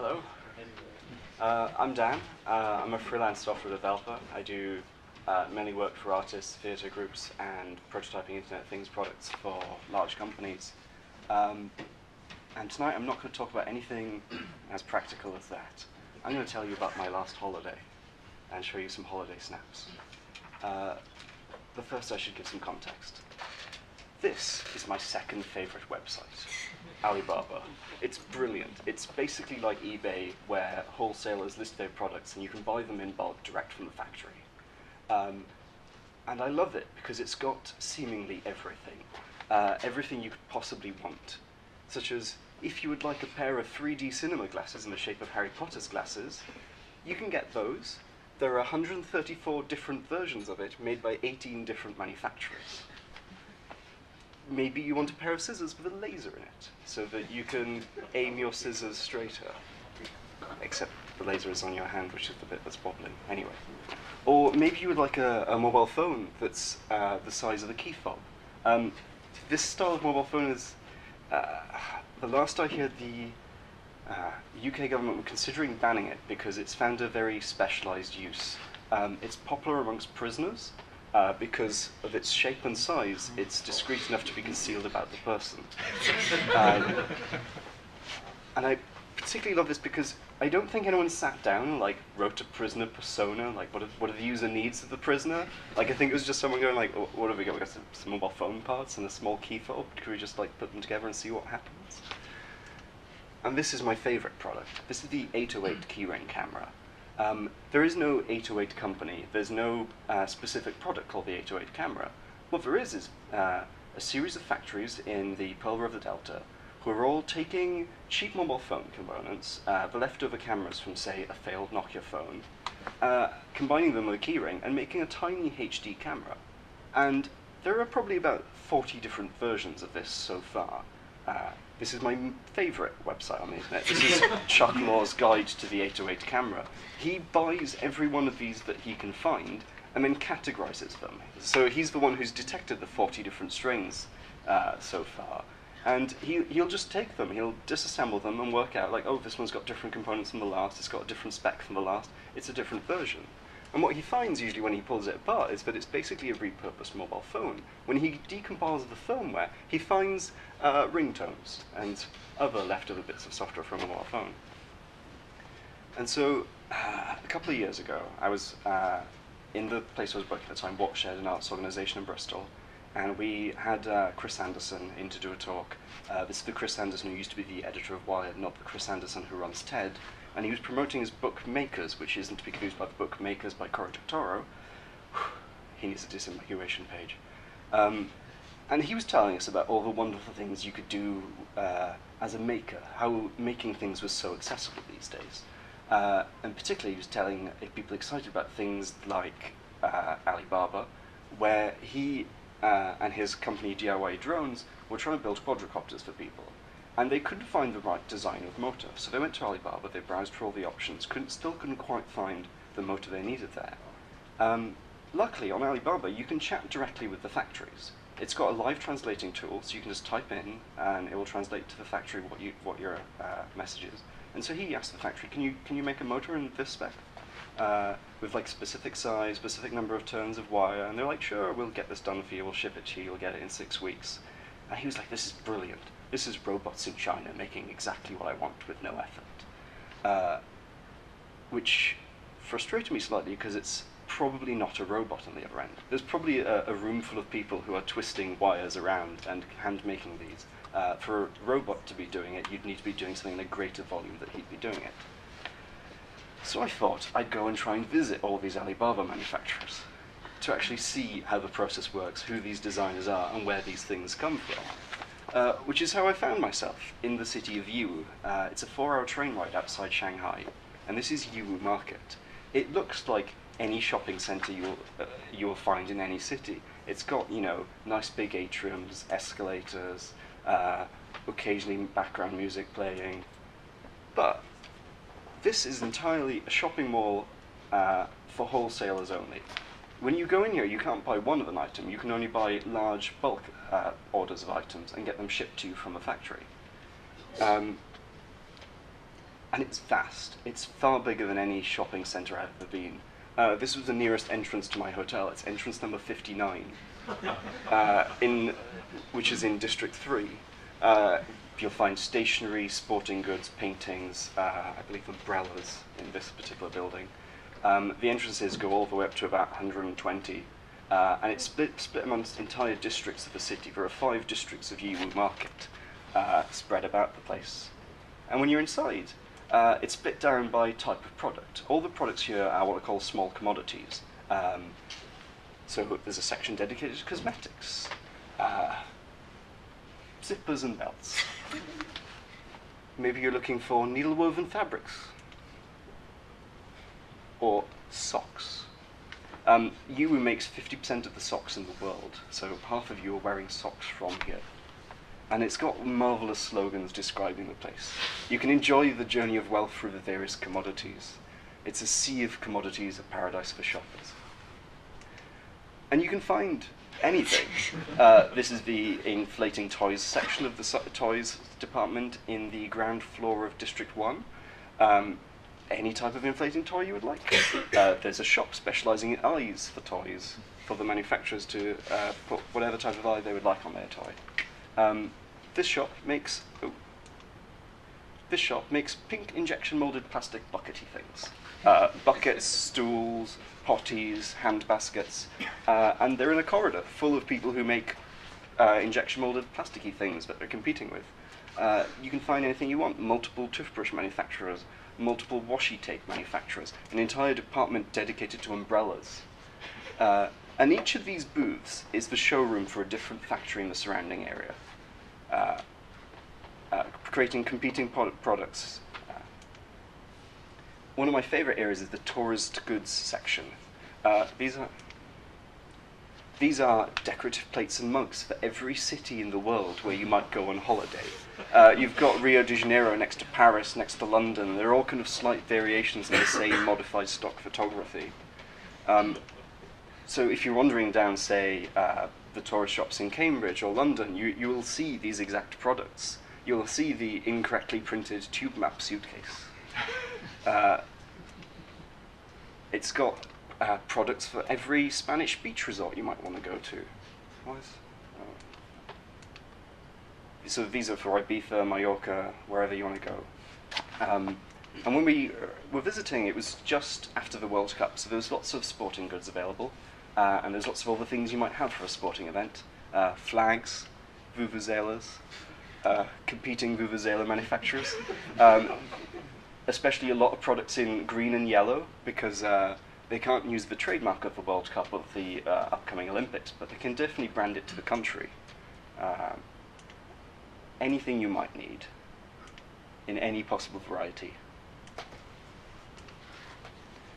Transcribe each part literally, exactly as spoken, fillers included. Hello. Uh, I'm Dan. Uh, I'm a freelance software developer. I do uh, mainly work for artists, theatre groups, and prototyping Internet Things products for large companies. Um, and tonight I'm not going to talk about anything as practical as that. I'm going to tell you about my last holiday and show you some holiday snaps. Uh, but first I should give some context. This is my second favourite website. Alibaba. It's brilliant. It's basically like eBay, where wholesalers list their products and you can buy them in bulk direct from the factory. Um, and I love it because it's got seemingly everything. Uh, everything you could possibly want. Such as, if you would like a pair of three D cinema glasses in the shape of Harry Potter's glasses, you can get those. There are one hundred thirty-four different versions of it made by eighteen different manufacturers. Maybe you want a pair of scissors with a laser in it, so that you can aim your scissors straighter. Except the laser is on your hand, which is the bit that's wobbling. Anyway. Or maybe you would like a, a mobile phone that's uh, the size of a key fob. Um, this style of mobile phone is... Uh, the last I heard, the uh, U K government were considering banning it because it's found a very specialised use. Um, it's popular amongst prisoners. Uh, because of its shape and size, it's discreet enough to be concealed about the person. um, and I particularly love this because I don't think anyone sat down and like, wrote a prisoner persona, like what are, what are the user needs of the prisoner? Like I think it was just someone going like, oh, what have we got? We got some, some mobile phone parts and a small key fob. Could we just like put them together and see what happens? And this is my favourite product. This is the eight oh eight keyring camera. Um, there is no eight oh eight company, there's no uh, specific product called the eight oh eight camera. What there is is uh, a series of factories in the Pearl River Delta who are all taking cheap mobile phone components, uh, the leftover cameras from, say, a failed Nokia phone, uh, combining them with a keyring and making a tiny H D camera. And there are probably about forty different versions of this so far. Uh, This is my favourite website on the internet. This is Chuck Law's guide to the eight oh eight camera. He buys every one of these that he can find and then categorises them. So he's the one who's detected the forty different strains uh, so far. And he, he'll just take them, he'll disassemble them and work out like, oh, this one's got different components from the last, it's got a different spec from the last, it's a different version. And what he finds usually when he pulls it apart is that it's basically a repurposed mobile phone. When he decompiles the firmware, he finds uh, ringtones and other leftover bits of software from a mobile phone. And so, uh, a couple of years ago, I was uh, in the place I was working at the time, Watershed, an arts organisation in Bristol, and we had uh, Chris Anderson in to do a talk. Uh, this is the Chris Anderson who used to be the editor of Wired, not the Chris Anderson who runs TED. And he was promoting his book Makers, which isn't to be confused by the book Makers by Cory Doctorow. He needs a disambiguation page. Um, and he was telling us about all the wonderful things you could do uh, as a maker, how making things was so accessible these days. Uh, and particularly he was telling people excited about things like uh, Alibaba, where he uh, and his company D I Y Drones were trying to build quadricopters for people. And they couldn't find the right design of motor, so they went to Alibaba, they browsed for all the options, couldn't, still couldn't quite find the motor they needed there. Um, luckily, on Alibaba, you can chat directly with the factories. It's got a live translating tool, so you can just type in, and it will translate to the factory what, you, what your uh, message is. And so he asked the factory, can you, can you make a motor in this spec? Uh, with like specific size, specific number of turns of wire, and they're like, sure, we'll get this done for you, we'll ship it to you, you'll get it in six weeks. And he was like, this is brilliant. This is robots in China making exactly what I want with no effort. Uh, which frustrated me slightly because it's probably not a robot on the other end. There's probably a, a room full of people who are twisting wires around and hand-making these. Uh, for a robot to be doing it, you'd need to be doing something in a greater volume than he'd be doing it. So I thought I'd go and try and visit all these Alibaba manufacturers to actually see how the process works, who these designers are, and where these things come from. Uh, which is how I found myself in the city of Yiwu. Uh, it's a four hour train ride outside Shanghai, and this is Yiwu Market. It looks like any shopping centre you'll, uh, you'll find in any city. It's got, you know, nice big atriums, escalators, uh, occasionally background music playing. But this is entirely a shopping mall uh, for wholesalers only. When you go in here, you can't buy one of an item, you can only buy large bulk uh, orders of items and get them shipped to you from a factory. Um, and it's vast. It's far bigger than any shopping centre I've ever been. Uh, this was the nearest entrance to my hotel. It's entrance number fifty-nine, uh, in, which is in District three. Uh, you'll find stationery, sporting goods, paintings, uh, I believe umbrellas in this particular building. Um, the entrances go all the way up to about one hundred twenty, uh, and it's split, split amongst entire districts of the city. There are five districts of Yiwu Market uh, spread about the place. And when you're inside, Uh, it's split down by type of product. All the products here are what I call small commodities. Um, so there's a section dedicated to cosmetics, uh, zippers and belts. Maybe you're looking for needle-woven fabrics or socks. Um, Yiwu makes fifty percent of the socks in the world, so half of you are wearing socks from here. And it's got marvellous slogans describing the place. You can enjoy the journey of wealth through the various commodities. It's a sea of commodities, a paradise for shoppers. And you can find anything. Uh, this is the inflating toys section of the so toys department in the ground floor of District one. Um, any type of inflating toy you would like. Uh, there's a shop specialising in eyes for toys, for the manufacturers to uh, put whatever type of eye they would like on their toy. Um, this shop makes oh, this shop makes pink injection molded plastic buckety things, uh, buckets, stools, potties, hand baskets, uh, and they're in a corridor full of people who make uh, injection molded plasticky things that they're competing with. Uh, you can find anything you want: multiple toothbrush manufacturers, multiple washi tape manufacturers, an entire department dedicated to umbrellas. Uh, and each of these booths is the showroom for a different factory in the surrounding area. Uh, uh, creating competing product products. Uh, one of my favourite areas is the tourist goods section. Uh, these are these are decorative plates and mugs for every city in the world where you might go on holiday. Uh, you've got Rio de Janeiro next to Paris, next to London. They're all kind of slight variations of the same modified stock photography. Um, so if you're wandering down, say, uh, the tourist shops in Cambridge or London, you, you will see these exact products. You will see the incorrectly printed tube map suitcase. Uh, it's got uh, products for every Spanish beach resort you might want to go to. What is, oh. So these are for Ibiza, Mallorca, wherever you want to go. Um, and when we were visiting, it was just after the World Cup, so there was lots of sporting goods available. Uh, and there's lots of other things you might have for a sporting event. Uh, flags, vuvuzelas, uh, competing vuvuzela manufacturers. Um, especially a lot of products in green and yellow, because uh, they can't use the trademark of the World Cup of the uh, upcoming Olympics, but they can definitely brand it to the country. Uh, anything you might need in any possible variety.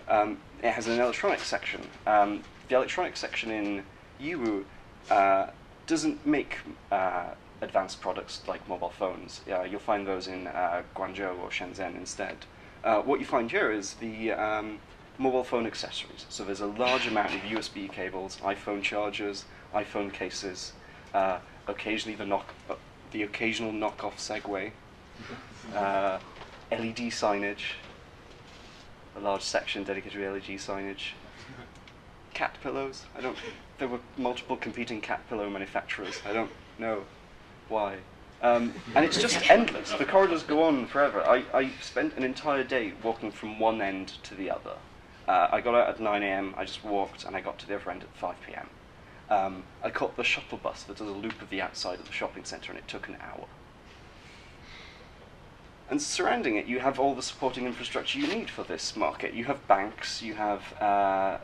Um, it has an electronics section. Um, The electronics section in Yiwu uh, doesn't make uh, advanced products like mobile phones. Uh, you'll find those in uh, Guangzhou or Shenzhen instead. Uh, what you find here is the um, mobile phone accessories. So there's a large amount of U S B cables, iPhone chargers, iPhone cases, uh, occasionally the knock, uh, the occasional knockoff Segway, uh, L E D signage, a large section dedicated to L E D signage. Cat pillows. I don't. There were multiple competing cat pillow manufacturers. I don't know why. Um, and it's just endless. The corridors go on forever. I, I spent an entire day walking from one end to the other. Uh, I got out at nine A M, I just walked, and I got to the other end at five P M. Um, I caught the shuttle bus that does a loop of the outside of the shopping centre, and it took an hour. And surrounding it, you have all the supporting infrastructure you need for this market. You have banks, you have uh,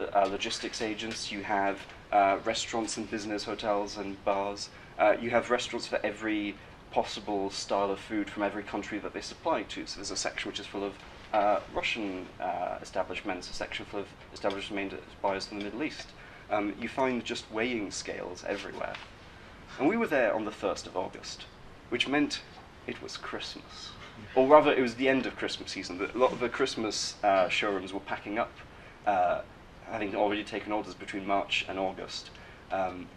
Uh, logistics agents, you have uh, restaurants and business hotels and bars, uh, you have restaurants for every possible style of food from every country that they supply to. So there's a section which is full of uh, Russian uh, establishments, a section full of establishments buyers from the Middle East. Um, you find just weighing scales everywhere. And we were there on the first of August, which meant it was Christmas. Or rather, it was the end of Christmas season. A lot of the Christmas uh, showrooms were packing up, uh, having already taken orders between March and August. Um,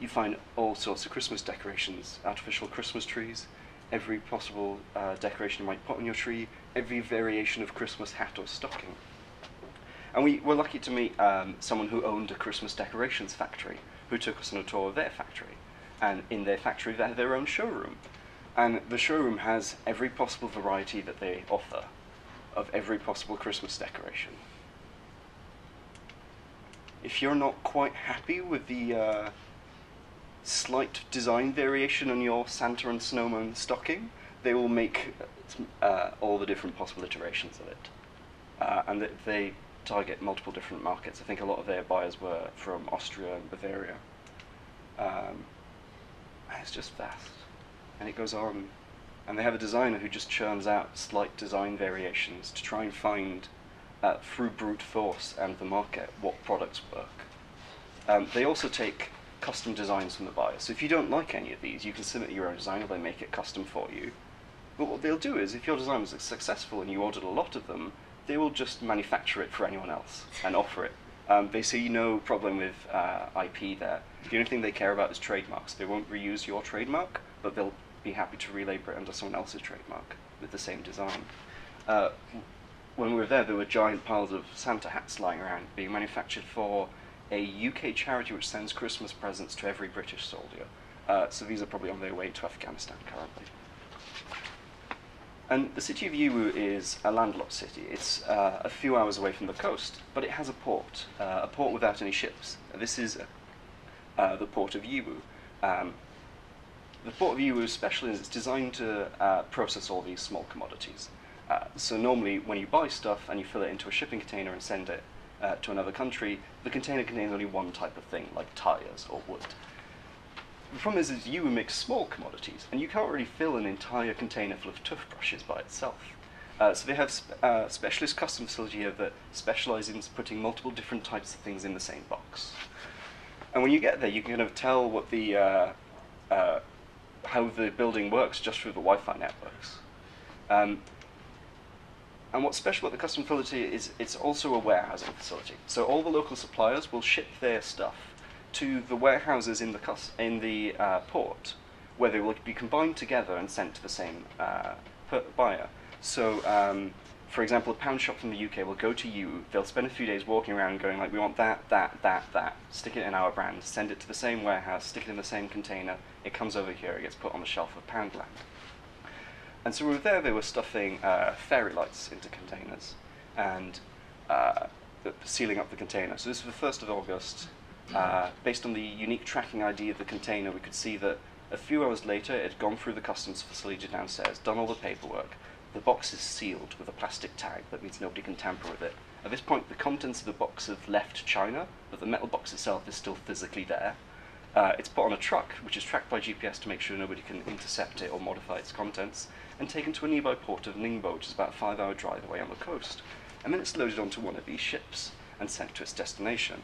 you find all sorts of Christmas decorations, artificial Christmas trees, every possible uh, decoration you might put on your tree, every variation of Christmas hat or stocking. And we were lucky to meet um, someone who owned a Christmas decorations factory, who took us on a tour of their factory. And in their factory, they had their own showroom. And the showroom has every possible variety that they offer of every possible Christmas decoration. If you're not quite happy with the uh, slight design variation on your Santa and Snowman stocking, they will make uh, all the different possible iterations of it. Uh, and th they target multiple different markets. I think a lot of their buyers were from Austria and Bavaria. Um, it's just vast. And it goes on. And they have a designer who just churns out slight design variations to try and find, uh, through brute force and the market, what products work. Um, they also take custom designs from the buyer. So if you don't like any of these, you can submit your own design or they make it custom for you. But what they'll do is, if your design was successful and you ordered a lot of them, they will just manufacture it for anyone else and offer it. Um, they see no problem with uh, I P there. The only thing they care about is trademarks. They won't reuse your trademark, but they'll be happy to relabel it under someone else's trademark with the same design. Uh, when we were there, there were giant piles of Santa hats lying around, being manufactured for a U K charity which sends Christmas presents to every British soldier. Uh, so these are probably on their way to Afghanistan currently. And the city of Yiwu is a landlocked city. It's uh, a few hours away from the coast, but it has a port, uh, a port without any ships. This is uh, the port of Yiwu. Um, the port of Yiwu especially is it's designed to uh, process all these small commodities. Uh, so normally when you buy stuff and you fill it into a shipping container and send it uh, to another country, the container contains only one type of thing, like tires or wood. The problem is, is you mix small commodities, and you can't really fill an entire container full of toothbrushes by itself. Uh, so they have sp uh, specialist custom facility here that specialise in putting multiple different types of things in the same box. And when you get there, you can kind of tell what the uh, uh, how the building works just through the Wi-Fi networks. Um, and what's special about the custom facility is it's also a warehousing facility. So all the local suppliers will ship their stuff to the warehouses in the cus in the uh, port, where they will be combined together and sent to the same uh, per buyer. So, um, for example, a pound shop from the U K will go to you, they'll spend a few days walking around going like, we want that, that, that, that, stick it in our brand, send it to the same warehouse, stick it in the same container, it comes over here, it gets put on the shelf of Poundland. And so we were there, they were stuffing uh, fairy lights into containers, and uh, sealing up the container. So this was the first of August, Uh, based on the unique tracking I D of the container, we could see that a few hours later it had gone through the customs facility downstairs, done all the paperwork. The box is sealed with a plastic tag, that means nobody can tamper with it. At this point, the contents of the box have left China, but the metal box itself is still physically there. Uh, it's put on a truck, which is tracked by G P S to make sure nobody can intercept it or modify its contents, and taken to a nearby port of Ningbo, which is about a five hour drive away on the coast. And then it's loaded onto one of these ships and sent to its destination.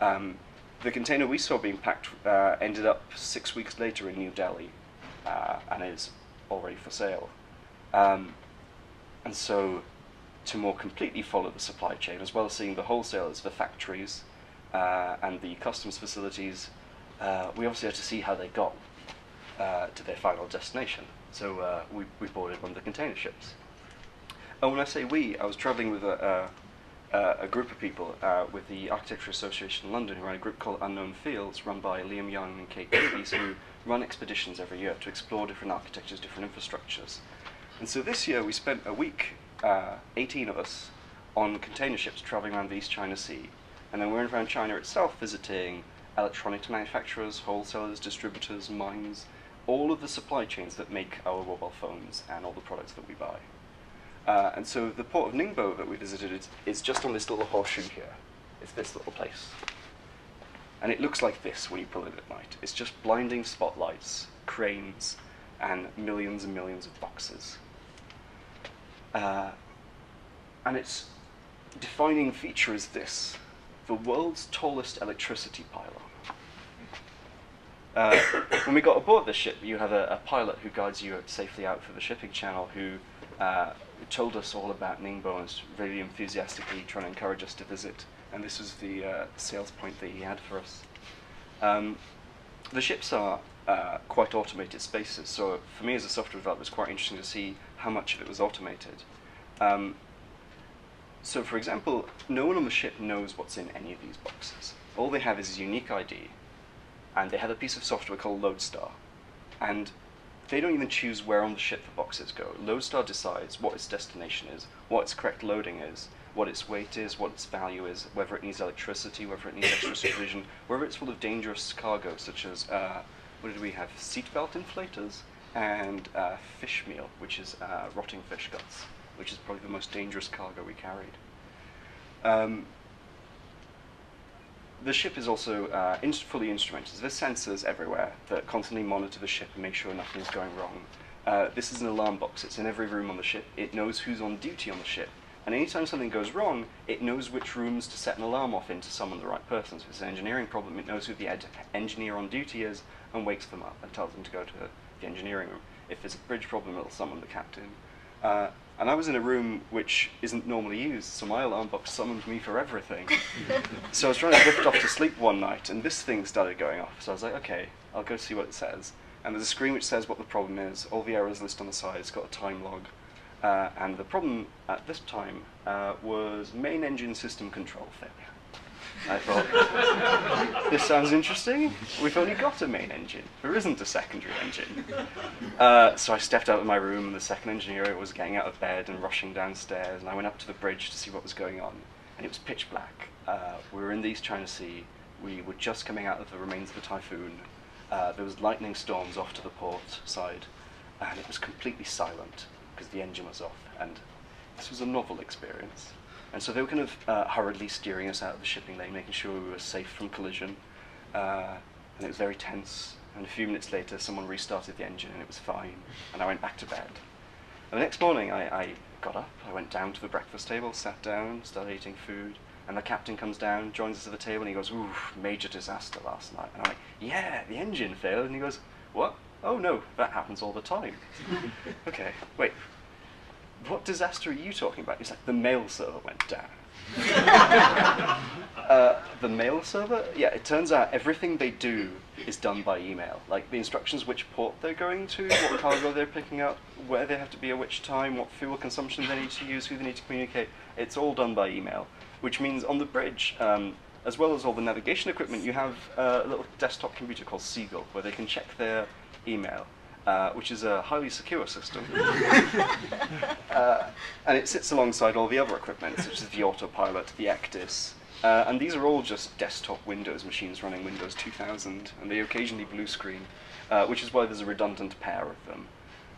Um, The container we saw being packed uh, ended up six weeks later in New Delhi uh, and is already for sale. Um, and so to more completely follow the supply chain, as well as seeing the wholesalers, the factories uh, and the customs facilities, uh, we obviously had to see how they got uh, to their final destination. So uh, we, we boarded one of the container ships. And when I say we, I was travelling with a... Uh, Uh, a group of people uh, with the Architecture Association in London who run a group called Unknown Fields, run by Liam Young and Kate Davies, who run expeditions every year to explore different architectures, different infrastructures. And so this year we spent a week, uh, eighteen of us, on container ships travelling around the East China Sea. And then we went around China itself visiting electronics manufacturers, wholesalers, distributors, mines, all of the supply chains that make our mobile phones and all the products that we buy. Uh, and so the port of Ningbo that we visited is, is just on this little horseshoe here. It's this little place. And it looks like this when you pull in at night. It's just blinding spotlights, cranes, and millions and millions of boxes. Uh, and its defining feature is this, the world's tallest electricity pylon. Uh, when we got aboard the ship, you have a, a pilot who guides you safely out for the shipping channel who Uh, told us all about Ningbo and was really enthusiastically trying to encourage us to visit. And this was the uh, sales point that he had for us. Um, the ships are uh, quite automated spaces, so for me as a software developer, it's quite interesting to see how much of it was automated. Um, so for example, no one on the ship knows what's in any of these boxes. All they have is a unique I D, and they have a piece of software called Loadstar. And they don't even choose where on the ship the boxes go. Loadstar decides what its destination is, what its correct loading is, what its weight is, what its value is, whether it needs electricity, whether it needs extra supervision, whether it's full of dangerous cargo, such as, uh, what did we have? Seatbelt inflators and uh, fish meal, which is uh, rotting fish guts, which is probably the most dangerous cargo we carried. Um, the ship is also uh, in fully instrumented. There's sensors everywhere that constantly monitor the ship and make sure nothing's going wrong. Uh, this is an alarm box. It's in every room on the ship. It knows who's on duty on the ship. And anytime something goes wrong, it knows which rooms to set an alarm off in to summon the right person. So if it's an engineering problem, it knows who the ed engineer on duty is and wakes them up and tells them to go to the engineering room. If it's a bridge problem, it'll summon the captain. Uh, and I was in a room which isn't normally used, so my alarm box summoned me for everything. So I was trying to drift off to sleep one night, and this thing started going off. So I was like, okay, I'll go see what it says. And there's a screen which says what the problem is, all the errors list on the side, it's got a time log. Uh, and the problem at this time uh, was main engine system control failure. I thought, this sounds interesting. We've only got a main engine. There isn't a secondary engine. Uh, so I stepped out of my room, and the second engineer was getting out of bed and rushing downstairs, and I went up to the bridge to see what was going on. And it was pitch black. Uh, we were in the East China Sea. We were just coming out of the remains of a typhoon. Uh, there was lightning storms off to the port side, and it was completely silent, because the engine was off, and this was a novel experience. And so they were kind of uh, hurriedly steering us out of the shipping lane, making sure we were safe from collision, uh, and it was very tense, and a few minutes later someone restarted the engine and it was fine, and I went back to bed. And the next morning I, I got up, I went down to the breakfast table, sat down, started eating food, and the captain comes down, joins us at the table, and he goes, "Ooh, major disaster last night." And I'm like, "Yeah, the engine failed." And he goes, "What? Oh no, that happens all the time." Okay, wait, what disaster are you talking about? It's like, the mail server went down. uh, the mail server? Yeah, it turns out everything they do is done by email. Like the instructions, which port they're going to, what cargo they're picking up, where they have to be at which time, what fuel consumption they need to use, who they need to communicate. It's all done by email, which means on the bridge, um, as well as all the navigation equipment, you have uh, a little desktop computer called Seagull, where they can check their email, uh, which is a highly secure system. uh, and it sits alongside all the other equipment, such as the Autopilot, the Actis, uh, and these are all just desktop Windows machines running Windows two thousand, and they occasionally blue screen, uh, which is why there's a redundant pair of them.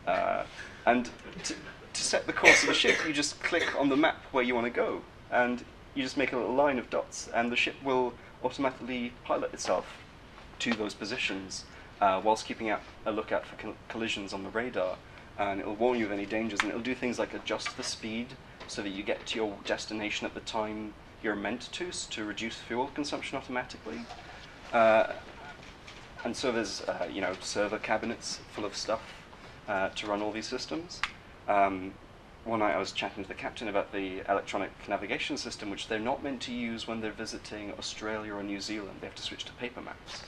Uh, and to, to set the course of the ship, you just click on the map where you want to go, and you just make a little line of dots, and the ship will automatically pilot itself to those positions, uh, whilst keeping out a lookout for co collisions on the radar, and it'll warn you of any dangers, and it'll do things like adjust the speed so that you get to your destination at the time you're meant to, to reduce fuel consumption automatically. Uh, and so there's, uh, you know, server cabinets full of stuff uh, to run all these systems. Um, One night I was chatting to the captain about the electronic navigation system, which they're not meant to use when they're visiting Australia or New Zealand. They have to switch to paper maps.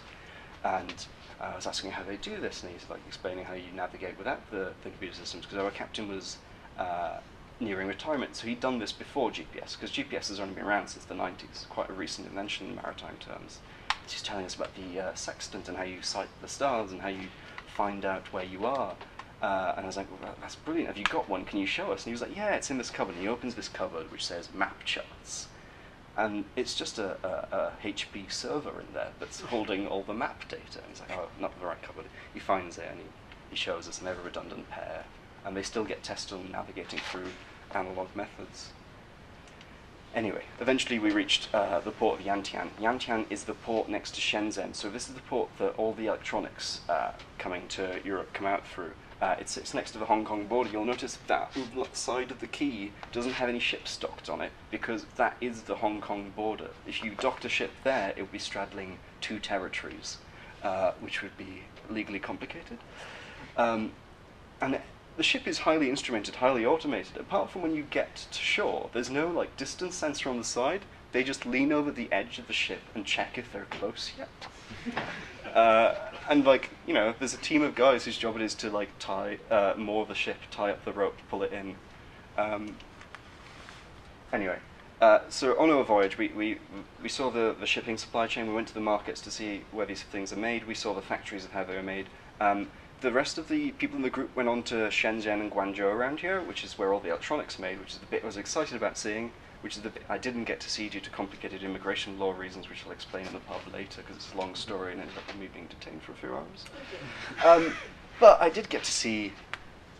And uh, I was asking how they do this, and he's like explaining how you navigate without the, the computer systems, because our captain was uh, nearing retirement, so he'd done this before G P S, because G P S has only been around since the nineties, quite a recent invention in maritime terms. He's telling us about the uh, sextant and how you sight the stars and how you find out where you are. Uh, and I was like, well, that's brilliant, have you got one, can you show us? And he was like, yeah, it's in this cupboard. And he opens this cupboard, which says map charts. And it's just a, a, a H P server in there that's holding all the map data. And he's like, oh, not the right cupboard. He finds it, and he, he shows us, and they're a redundant pair. And they still get tested on navigating through analog methods. Anyway, eventually we reached uh, the port of Yantian. Yantian is the port next to Shenzhen. So this is the port that all the electronics uh, coming to Europe come out through. Uh, it sits next to the Hong Kong border. You'll notice that side of the quay doesn't have any ships docked on it, because that is the Hong Kong border. If you docked a ship there, it would be straddling two territories, uh, which would be legally complicated. Um, and the ship is highly instrumented, highly automated. Apart from when you get to shore, there's no like distance sensor on the side. They just lean over the edge of the ship and check if they're close yet. Uh, and like, you know, there's a team of guys whose job it is to like tie, uh, moor the ship, tie up the rope, pull it in. Um, Anyway, uh, so on our voyage, we, we, we saw the, the shipping supply chain. We went to the markets to see where these things are made. We saw the factories of how they were made. Um, the rest of the people in the group went on to Shenzhen and Guangzhou around here, which is where all the electronics are made, which is the bit I was excited about seeing, which is the bit I didn't get to see due to complicated immigration law reasons, which I'll explain in the pub later, because it's a long story and ended up me being detained for a few hours. Um, but I did get to see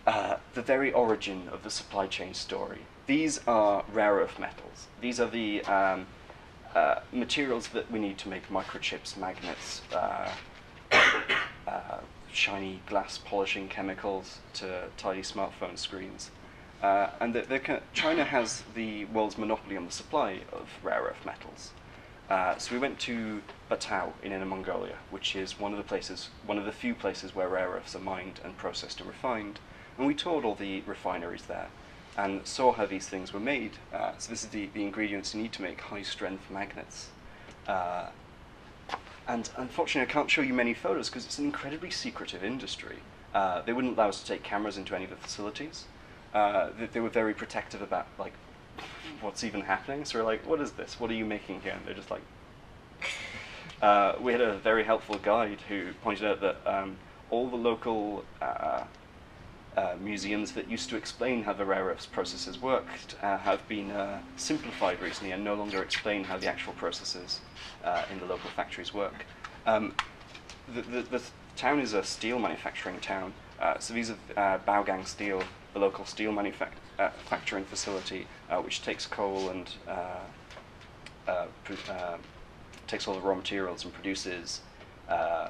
uh, the very origin of the supply chain story. These are rare earth metals. These are the um, uh, materials that we need to make microchips, magnets, uh, uh, shiny glass polishing chemicals to tidy smartphone screens. Uh, and that they're, China has the world's monopoly on the supply of rare earth metals. Uh, so we went to Baotou in Inner Mongolia, which is one of the places, one of the few places where rare earths are mined and processed and refined. And we toured all the refineries there and saw how these things were made. Uh, so this is the, the ingredients you need to make high-strength magnets. Uh, and unfortunately, I can't show you many photos because it's an incredibly secretive industry. Uh, they wouldn't allow us to take cameras into any of the facilities. Uh, that they were very protective about, like, what's even happening. So we're like, what is this? What are you making here? And they're just like... Uh, we had a very helpful guide who pointed out that um, all the local uh, uh, museums that used to explain how the rare earths processes worked uh, have been uh, simplified recently and no longer explain how the actual processes uh, in the local factories work. Um, the, the, the town is a steel manufacturing town, uh, so these are uh, Baugang Steel, the local steel manufacturing facility, uh, which takes coal and uh, uh, uh, takes all the raw materials and produces uh,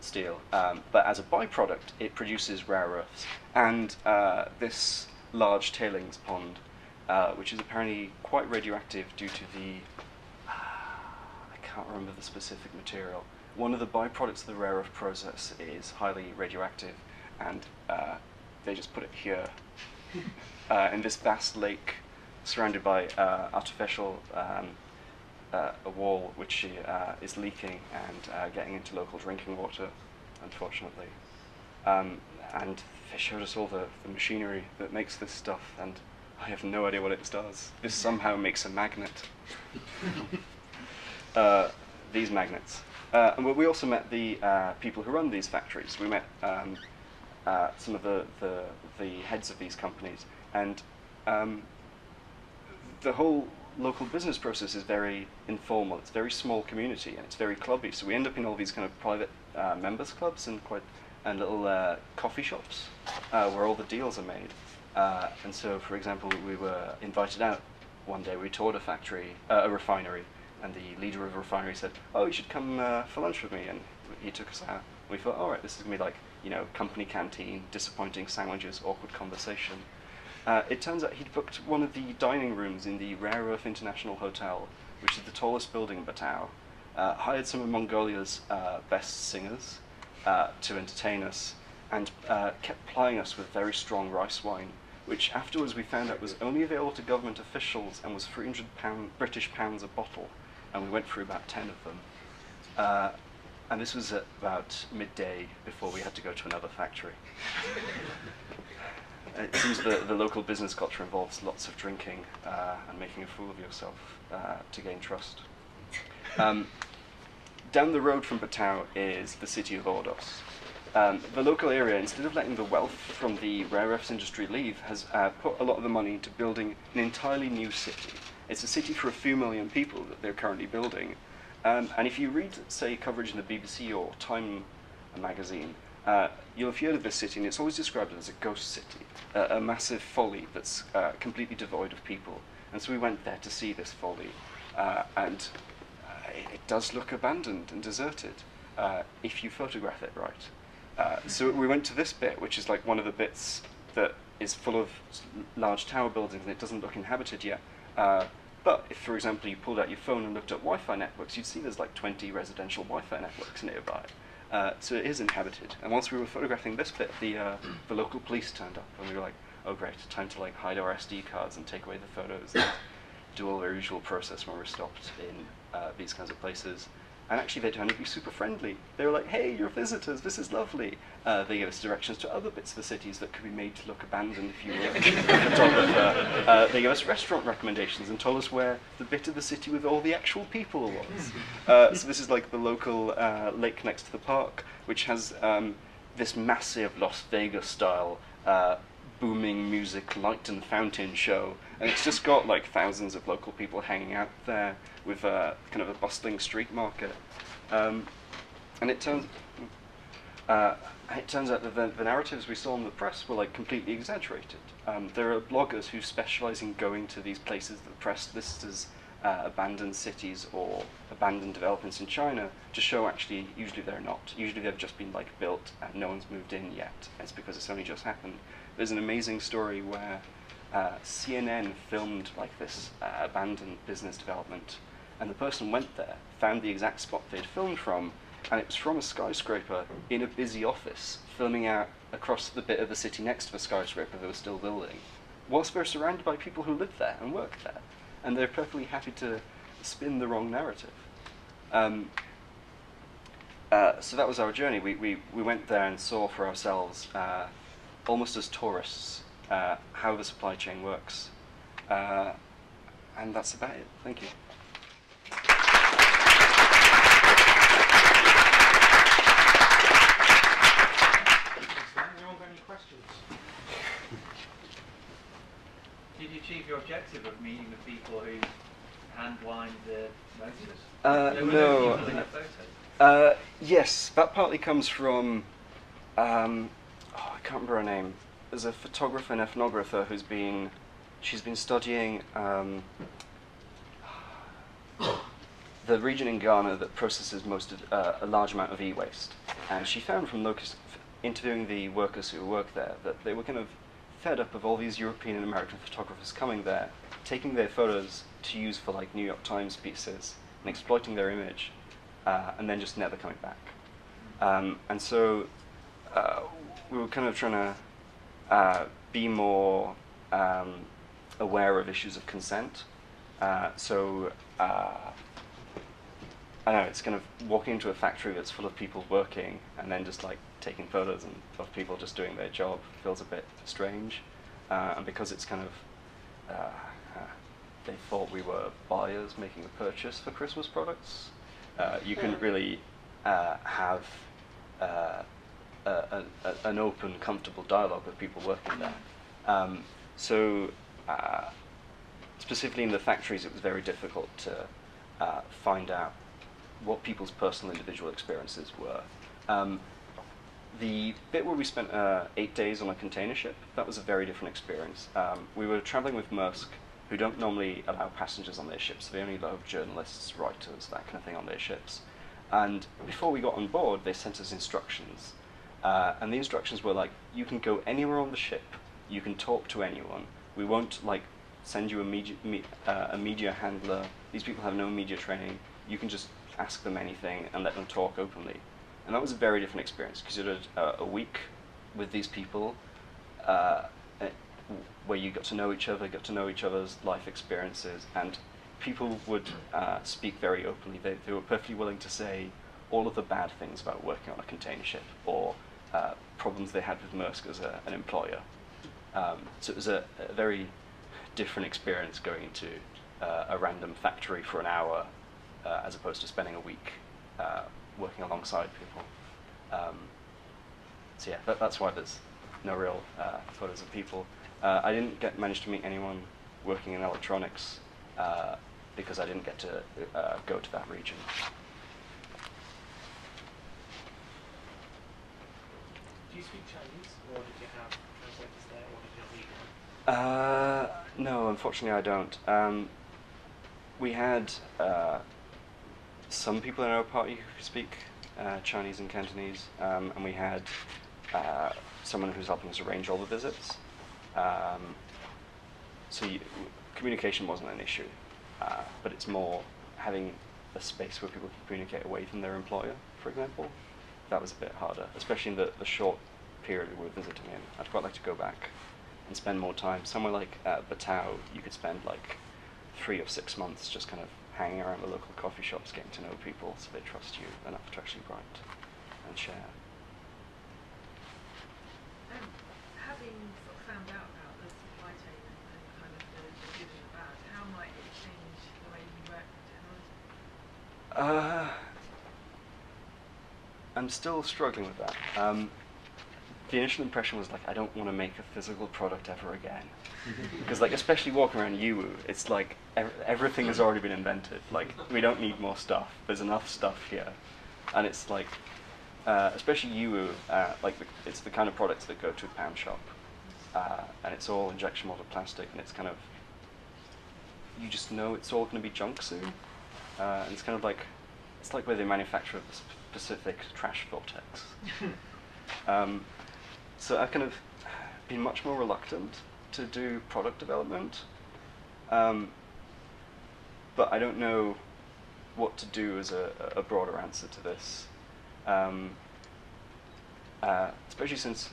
steel. Um, but as a byproduct, it produces rare earths. And uh, this large tailings pond, uh, which is apparently quite radioactive due to the, uh, I can't remember the specific material. One of the byproducts of the rare earth process is highly radioactive, and uh, they just put it here uh, in this vast lake surrounded by uh, artificial um, uh, a wall which uh, is leaking and uh, getting into local drinking water, unfortunately. Um, and they showed us all the, the machinery that makes this stuff, and I have no idea what it does. This somehow makes a magnet. uh, these magnets. Uh, and we also met the uh, people who run these factories. We met um, Uh, some of the, the the heads of these companies, and um, the whole local business process is very informal. It's a very small community, and it's very clubby. So we end up in all these kind of private uh, members clubs and quite and little uh, coffee shops uh, where all the deals are made. Uh, and so, for example, we were invited out one day. We toured a factory, uh, a refinery, and the leader of the refinery said, "Oh, you should come uh, for lunch with me." And he took us out. We thought, all right, this is gonna be like, you know, company canteen, disappointing sandwiches, awkward conversation. Uh, it turns out he'd booked one of the dining rooms in the Rare Earth International Hotel, which is the tallest building in Baotou, uh, hired some of Mongolia's uh, best singers uh, to entertain us, and uh, kept plying us with very strong rice wine, which afterwards we found out was only available to government officials and was three hundred pound, British pounds a bottle, and we went through about ten of them. Uh, And this was at about midday before we had to go to another factory. It seems that the local business culture involves lots of drinking uh, and making a fool of yourself uh, to gain trust. Um, down the road from Baotou is the city of Ordos. Um, the local area, instead of letting the wealth from the rare earths industry leave, has uh, put a lot of the money into building an entirely new city. It's a city for a few million people that they're currently building. Um, and if you read, say, coverage in the B B C or Time magazine, uh, you'll have heard of this city, and it's always described as a ghost city, uh, a massive folly that's uh, completely devoid of people. And so we went there to see this folly, uh, and uh, it, it does look abandoned and deserted, uh, if you photograph it right. Uh, so we went to this bit, which is like one of the bits that is full of large tower buildings, and it doesn't look inhabited yet. Uh, But if, for example, you pulled out your phone and looked at Wi-Fi networks, you'd see there's like twenty residential Wi-Fi networks nearby. Uh, so it is inhabited. And once we were photographing this bit, the, uh, the local police turned up, and we were like, oh great, time to like hide our S D cards and take away the photos and do all the usual process when we're stopped in uh, these kinds of places. And actually they turned out to be super friendly. They were like, hey, you're visitors, this is lovely. Uh, they gave us directions to other bits of the cities that could be made to look abandoned if you were a photographer. Uh, they gave us restaurant recommendations and told us where the bit of the city with all the actual people was. Uh, so this is like the local uh, lake next to the park, which has um, this massive Las Vegas-style uh, booming music, light and fountain show, and it's just got like thousands of local people hanging out there with uh, kind of a bustling street market, um, and it turns uh, it turns out that the, the narratives we saw in the press were like completely exaggerated. Um, there are bloggers who specialize in going to these places that the press lists as uh, abandoned cities or abandoned developments in China to show actually usually they're not. Usually they've just been like built and no one's moved in yet. It's because it's only just happened. There's an amazing story where uh, C N N filmed like this uh, abandoned business development, and the person went there, found the exact spot they'd filmed from, and it was from a skyscraper in a busy office, filming out across the bit of the city next to the skyscraper they were still building, whilst they were surrounded by people who lived there and worked there, and they're perfectly happy to spin the wrong narrative. Um, uh, so that was our journey. We, we, we went there and saw for ourselves uh, almost as tourists, uh, how the supply chain works. Uh, and that's about it. Thank you. Anyone got any questions? Did you achieve your objective of meeting the people who hand-lined the notices? Uh, there were no. People in that photo. Uh, yes, that partly comes from um, oh, I can't remember her name. There's a photographer and ethnographer who's been, she's been studying um, the region in Ghana that processes most of, uh, a large amount of e-waste. And she found from locus, interviewing the workers who work there that they were kind of fed up of all these European and American photographers coming there, taking their photos to use for like New York Times pieces and exploiting their image, uh, and then just never coming back. Um, and so, uh, we were kind of trying to uh, be more um, aware of issues of consent. Uh, so, uh, I don't know, it's kind of walking into a factory that's full of people working and then just like taking photos and, of people just doing their job feels a bit strange. Uh, and because it's kind of, uh, they thought we were buyers making a purchase for Christmas products, uh, you couldn't really uh, have uh, A, a, an open, comfortable dialogue with people working there. Um, so, uh, specifically in the factories, it was very difficult to uh, find out what people's personal individual experiences were. Um, the bit where we spent uh, eight days on a container ship, that was a very different experience. Um, we were traveling with Maersk, who don't normally allow passengers on their ships. So they only allow journalists, writers, that kind of thing on their ships. And before we got on board, they sent us instructions. Uh, and the instructions were like, you can go anywhere on the ship, you can talk to anyone, we won't like send you a media, me, uh, a media handler, these people have no media training, you can just ask them anything and let them talk openly. And that was a very different experience, because you had uh, a week with these people, uh, where you got to know each other, got to know each other's life experiences, and people would uh, speak very openly. They, they were perfectly willing to say all of the bad things about working on a container ship, or Uh, problems they had with Maersk as a, an employer. Um, so it was a, a very different experience going into uh, a random factory for an hour uh, as opposed to spending a week uh, working alongside people. Um, so yeah, that, that's why there's no real uh, photos of people. Uh, I didn't get, manage to meet anyone working in electronics uh, because I didn't get to uh, go to that region. Do you speak Chinese, or did you have translators there, or did you not need one? Uh, no, unfortunately I don't. Um, we had uh, some people in our party who speak uh, Chinese and Cantonese, um, and we had uh, someone who's helping us arrange all the visits. Um, so you, communication wasn't an issue, uh, but it's more having a space where people can communicate away from their employer, for example. That was a bit harder, especially in the, the short period we were visiting in. I'd quite like to go back and spend more time. Somewhere like uh, Baotou, you could spend like three or six months just kind of hanging around the local coffee shops, getting to know people so they trust you enough to actually write and share. Um, having sort of found out about the supply chain and, and kind of the good and the bad, how might it change the way you work with technology? Uh, I'm still struggling with that. Um, the initial impression was like, I don't want to make a physical product ever again. Because like, especially walking around Yiwu, it's like ev everything has already been invented. Like, we don't need more stuff. There's enough stuff here. And it's like, uh, especially Yiwu, uh, like the, it's the kind of products that go to a pound shop. Uh, and it's all injection molded plastic, and it's kind of, you just know it's all going to be junk soon. Uh, and it's kind of like, it's like where they manufacture the Pacific trash vortex. um, so I've kind of been much more reluctant to do product development, um, but I don't know what to do as a, a broader answer to this, um, uh, especially since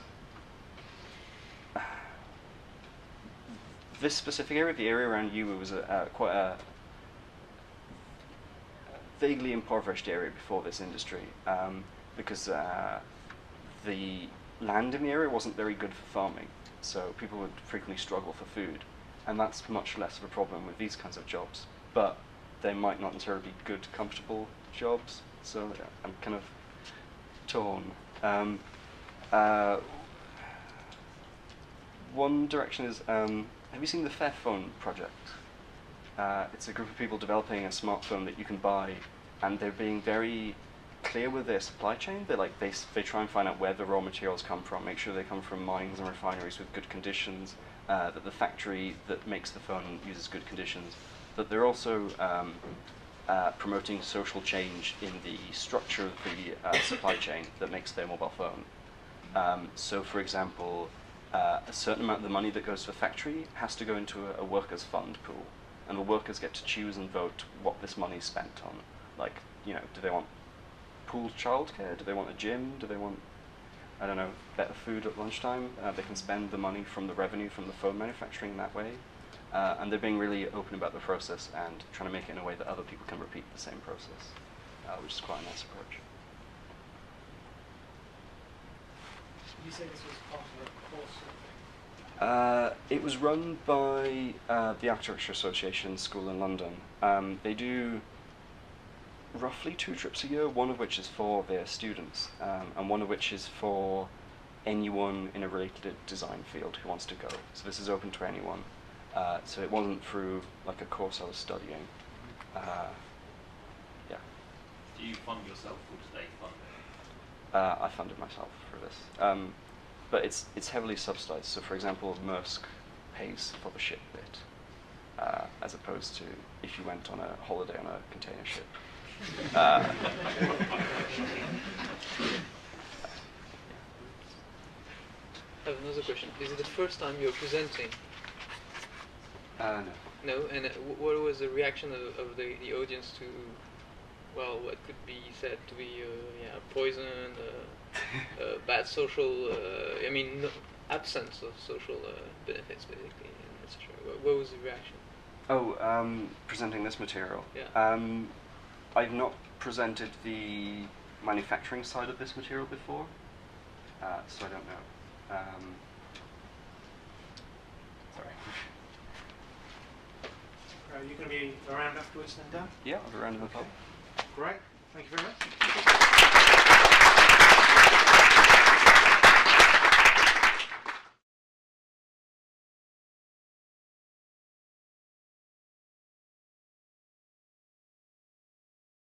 this specific area, the area around Yiwu, was a, uh, quite a vaguely impoverished area before this industry, um, because uh, the land in the area wasn't very good for farming. So people would frequently struggle for food, and that's much less of a problem with these kinds of jobs, but they might not necessarily be good, comfortable jobs, so I'm kind of torn. Um, uh, one direction is, um, have you seen the Fairphone project? Uh, it's a group of people developing a smartphone that you can buy, and they're being very clear with their supply chain. They like they they try and find out where the raw materials come from, make sure they come from mines and refineries with good conditions, uh, that the factory that makes the phone uses good conditions, that they're also um, uh, promoting social change in the structure of the uh, supply chain that makes their mobile phone. Um, so, for example, uh, a certain amount of the money that goes to a factory has to go into a, a workers' fund pool, and the workers get to choose and vote what this money is spent on. Like, you know, do they want pooled childcare? Do they want a gym? Do they want, I don't know, better food at lunchtime? Uh, they can spend the money from the revenue from the phone manufacturing that way. Uh, and they're being really open about the process and trying to make it in a way that other people can repeat the same process, uh, which is quite a nice approach. Did you say this was part of a course? Uh, it was run by uh, the Architecture Association school in London. Um, they do roughly two trips a year, one of which is for their students, um, and one of which is for anyone in a related design field who wants to go. So this is open to anyone. Uh, so it wasn't through like a course I was studying. Uh, yeah. Do you fund yourself, or do they fund it? Uh, I funded myself for this, um, but it's it's heavily subsidised. So for example, Maersk pays for the ship bit, uh, as opposed to if you went on a holiday on a container ship. Uh, I have another question. Is it the first time you're presenting? Uh, no. No? And uh, what was the reaction of, of the, the audience to, well, what could be said to be uh, yeah, poison, uh, uh, bad social, uh, I mean, no, absence of social uh, benefits, basically, and et cetera. What, what was the reaction? Oh, um, presenting this material? Yeah. Um, I've not presented the manufacturing side of this material before, uh, so I don't know. Um, sorry. Are you going to be around afterwards then, Dan? Yeah, I'll be around in the pub. Great. Thank you very much.